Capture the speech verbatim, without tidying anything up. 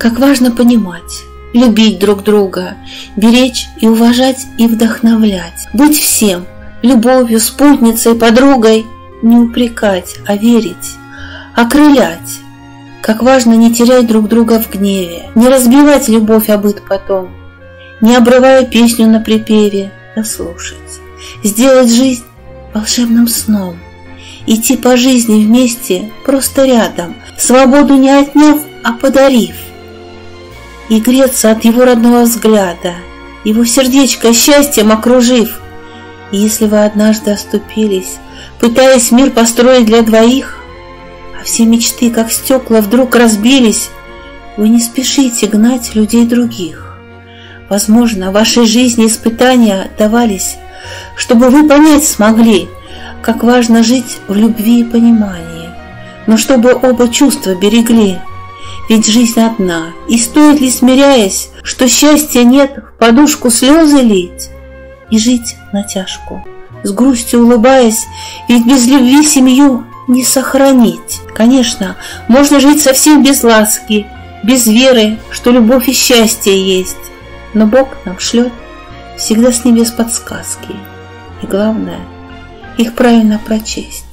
Как важно понимать, любить друг друга, беречь и уважать и вдохновлять, быть всем, любовью, спутницей, подругой, не упрекать, а верить, окрылять. Как важно не терять друг друга в гневе, не разбивать любовь об быт потом, не обрывая песню на припеве, а слушать. Сделать жизнь волшебным сном, идти по жизни вместе, просто рядом, свободу не отняв, а подарив. И греться от его родного взгляда, его сердечко счастьем окружив. И если вы однажды оступились, пытаясь мир построить для двоих, а все мечты, как стекла, вдруг разбились, вы не спешите гнать людей других. Возможно, в вашей жизни испытания давались, чтобы вы понять смогли, как важно жить в любви и понимании, но чтобы оба чувства берегли. Ведь жизнь одна, и стоит ли, смиряясь, что счастья нет, в подушку слезы лить и жить натяжку, с грустью улыбаясь, ведь без любви семью не сохранить. Конечно, можно жить совсем без ласки, без веры, что любовь и счастье есть, но Бог нам шлет всегда с небес подсказки, и главное, их правильно прочесть.